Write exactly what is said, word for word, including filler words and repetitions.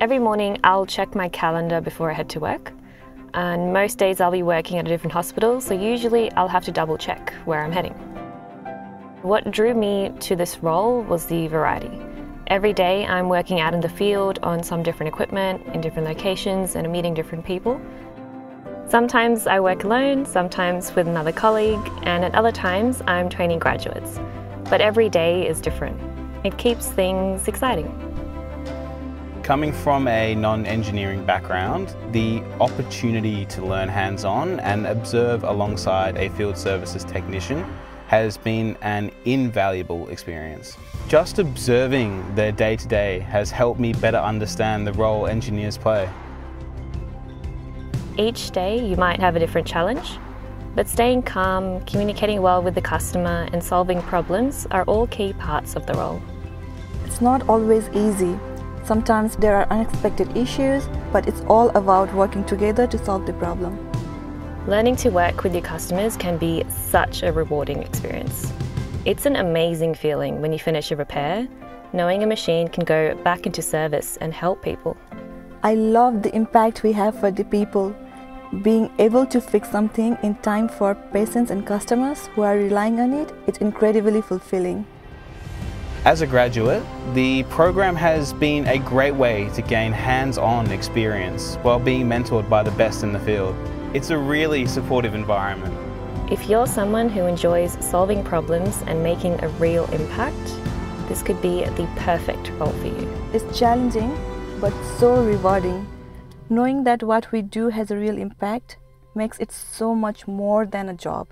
Every morning I'll check my calendar before I head to work, and most days I'll be working at a different hospital, so usually I'll have to double check where I'm heading. What drew me to this role was the variety. Every day I'm working out in the field on some different equipment, in different locations, and I'm meeting different people. Sometimes I work alone, sometimes with another colleague, and at other times I'm training graduates. But every day is different. It keeps things exciting. Coming from a non-engineering background, the opportunity to learn hands-on and observe alongside a field services technician has been an invaluable experience. Just observing their day-to-day has helped me better understand the role engineers play. Each day you might have a different challenge, but staying calm, communicating well with the customer, and solving problems are all key parts of the role. It's not always easy. Sometimes there are unexpected issues, but it's all about working together to solve the problem. Learning to work with your customers can be such a rewarding experience. It's an amazing feeling when you finish a repair, knowing a machine can go back into service and help people. I love the impact we have for the people. Being able to fix something in time for patients and customers who are relying on it, it's incredibly fulfilling. As a graduate, the program has been a great way to gain hands-on experience while being mentored by the best in the field. It's a really supportive environment. If you're someone who enjoys solving problems and making a real impact, this could be the perfect role for you. It's challenging, but so rewarding. Knowing that what we do has a real impact makes it so much more than a job.